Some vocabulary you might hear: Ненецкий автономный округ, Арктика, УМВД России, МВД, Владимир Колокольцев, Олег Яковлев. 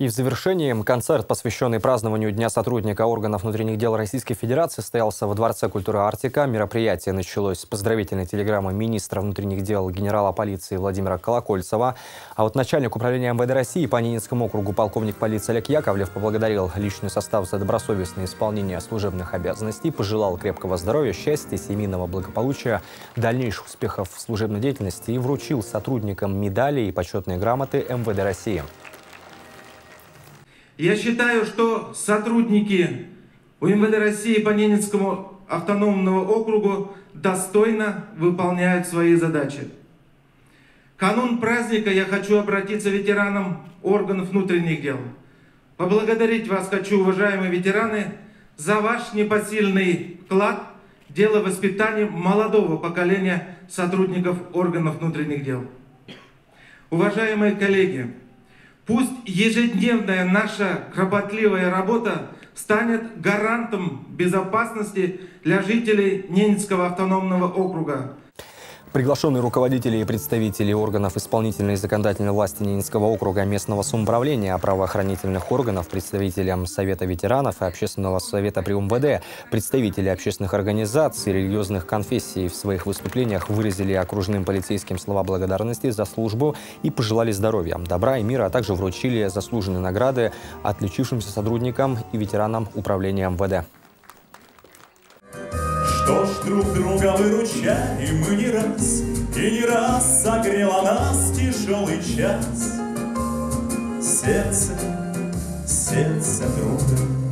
И в завершении концерт, посвященный празднованию Дня сотрудника органов внутренних дел Российской Федерации, состоялся во Дворце культуры «Арктика». Мероприятие началось с поздравительной телеграммы министра внутренних дел генерала полиции Владимира Колокольцева. А вот начальник управления МВД России по Ненецкому округу полковник полиции Олег Яковлев поблагодарил личный состав за добросовестное исполнение служебных обязанностей, пожелал крепкого здоровья, счастья, семейного благополучия, дальнейших успехов в служебной деятельности и вручил сотрудникам медали и почетные грамоты МВД России. Я считаю, что сотрудники УМВД России по Ненецкому автономному округу достойно выполняют свои задачи. В канун праздника я хочу обратиться к ветеранам органов внутренних дел. Поблагодарить вас хочу, уважаемые ветераны, за ваш непосильный вклад в дело воспитания молодого поколения сотрудников органов внутренних дел. Уважаемые коллеги, пусть ежедневная наша кропотливая работа станет гарантом безопасности для жителей Ненецкого автономного округа. Приглашенные руководители и представители органов исполнительной и законодательной власти Ненецкого округа, местного самоуправления, правоохранительных органов, представителям Совета ветеранов и Общественного совета при УМВД, представители общественных организаций, религиозных конфессий в своих выступлениях выразили окружным полицейским слова благодарности за службу и пожелали здоровья, добра и мира, а также вручили заслуженные награды отличившимся сотрудникам и ветеранам управления МВД. Что ж, друг друга выручали мы не раз, и не раз согрела нас тяжелый час. Сердце, сердце друга.